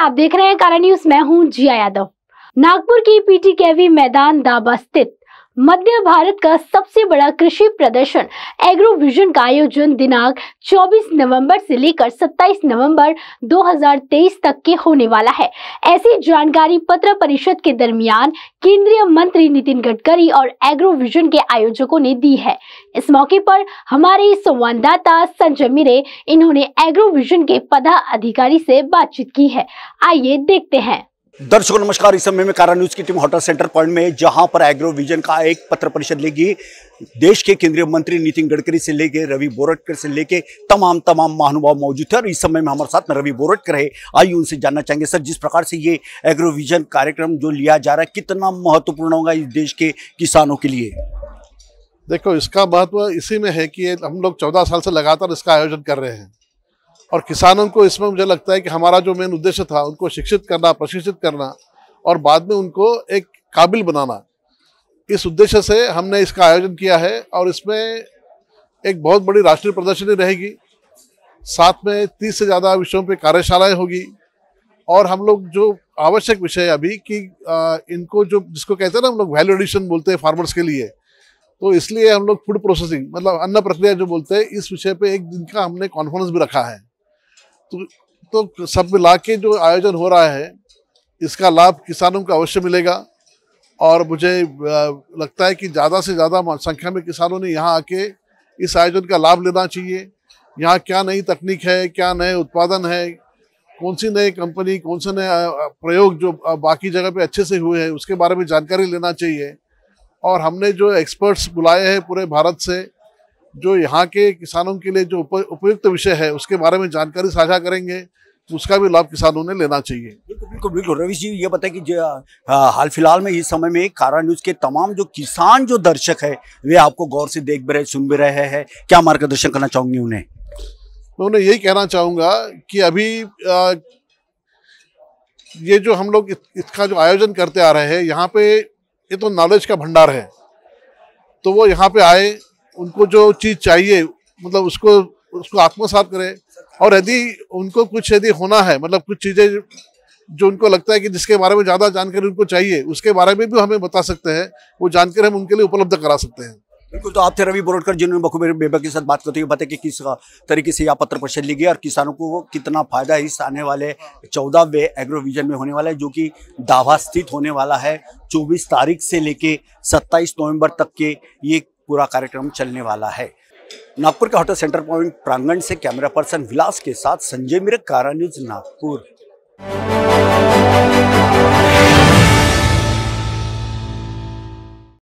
आप देख रहे हैं कारा न्यूज, मैं हूं जिया यादव। नागपुर की पीटीकेवी मैदान दाबा स्थित मध्य भारत का सबसे बड़ा कृषि प्रदर्शन एग्रोविजन का आयोजन दिनांक 24 नवंबर से लेकर 27 नवंबर 2023 तक के होने वाला है। ऐसी जानकारी पत्र परिषद के दरमियान केंद्रीय मंत्री नितिन गडकरी और एग्रोविजन के आयोजकों ने दी है। इस मौके पर हमारे संवाददाता संजय मिरे इन्होंने एग्रोविजन के पदाधिकारी से बातचीत की है, आइए देखते हैं। दर्शकों नमस्कार। इस समय में कारा न्यूज की टीम होटल सेंटर पॉइंट में, जहां पर एग्रोविजन का एक पत्र परिषद लेगी। देश के केंद्रीय मंत्री नितिन गडकरी से लेके रवि बोराडकर से लेके तमाम महानुभाव मौजूद थे और इस समय में हमारे साथ में रवि बोराडकर है। आइए उनसे जानना चाहेंगे। सर, जिस प्रकार से ये एग्रोविजन कार्यक्रम जो लिया जा रहा है, कितना महत्वपूर्ण होगा इस देश के किसानों के लिए? देखो, इसका महत्व इसी में है कि हम लोग 14 साल से लगातार इसका आयोजन कर रहे हैं और किसानों को इसमें मुझे लगता है कि हमारा जो मेन उद्देश्य था उनको शिक्षित करना, प्रशिक्षित करना और बाद में उनको एक काबिल बनाना, इस उद्देश्य से हमने इसका आयोजन किया है। और इसमें एक बहुत बड़ी राष्ट्रीय प्रदर्शनी रहेगी, साथ में 30 से ज़्यादा विषयों पे कार्यशालाएं होगी और हम लोग जो आवश्यक विषय अभी कि इनको जो जिसको कहते हैं ना हम लोग वैल्यू एडिशन बोलते हैं फार्मर्स के लिए, तो इसलिए हम लोग फूड प्रोसेसिंग मतलब अन्न प्रक्रिया जो बोलते हैं इस विषय पर एक दिन का हमने कॉन्फ्रेंस भी रखा है। तो सब मिला के जो आयोजन हो रहा है इसका लाभ किसानों को अवश्य मिलेगा और मुझे लगता है कि ज़्यादा से ज़्यादा संख्या में किसानों ने यहाँ आके इस आयोजन का लाभ लेना चाहिए। यहाँ क्या नई तकनीक है, क्या नए उत्पादन है, कौन सी नई कंपनी, कौन से नए प्रयोग जो बाकी जगह पे अच्छे से हुए हैं उसके बारे में जानकारी लेना चाहिए। और हमने जो एक्सपर्ट्स बुलाए हैं पूरे भारत से, जो यहाँ के किसानों के लिए जो उपयुक्त विषय है उसके बारे में जानकारी साझा करेंगे, उसका भी लाभ किसानों ने लेना चाहिए। बिल्कुल। रवि जी, ये बताएं कि हाल फिलहाल में इस समय में कारा न्यूज के तमाम जो किसान जो दर्शक है वे आपको गौर से देख भी रहे, सुन भी रहे हैं, क्या मार्गदर्शन करना चाहूंगी उन्हें? मैं उन्हें यही कहना चाहूँगा कि अभी ये जो हम लोग इसका जो आयोजन करते आ रहे हैं यहाँ पे, ये तो नॉलेज का भंडार है, तो वो यहाँ पे आए, उनको जो चीज़ चाहिए मतलब उसको आत्मसात करें। और यदि उनको कुछ यदि होना है मतलब कुछ चीज़ें जो उनको लगता है कि जिसके बारे में ज़्यादा जानकारी उनको चाहिए उसके बारे में भी हमें बता सकते हैं, वो जानकारी हम उनके लिए उपलब्ध करा सकते हैं। बिल्कुल। तो आप थे रवि बोराडकर, जिन्होंने बखूबी बेबाकी के साथ बात करते हुए बताया कि किस तरीके से यह पत्र परिषद ली गई और किसानों को कितना फायदा इस आने वाले 14वें एग्रोविजन में होने वाला है, जो कि दावा स्थित होने वाला है। 24 तारीख से लेके 27 नवंबर तक के ये पूरा कार्यक्रम चलने वाला है। नागपुर के होटल सेंटर पॉइंट प्रांगण से कैमरा पर्सन विलास के साथ संजय मिरे, कारा न्यूज, नागपुर।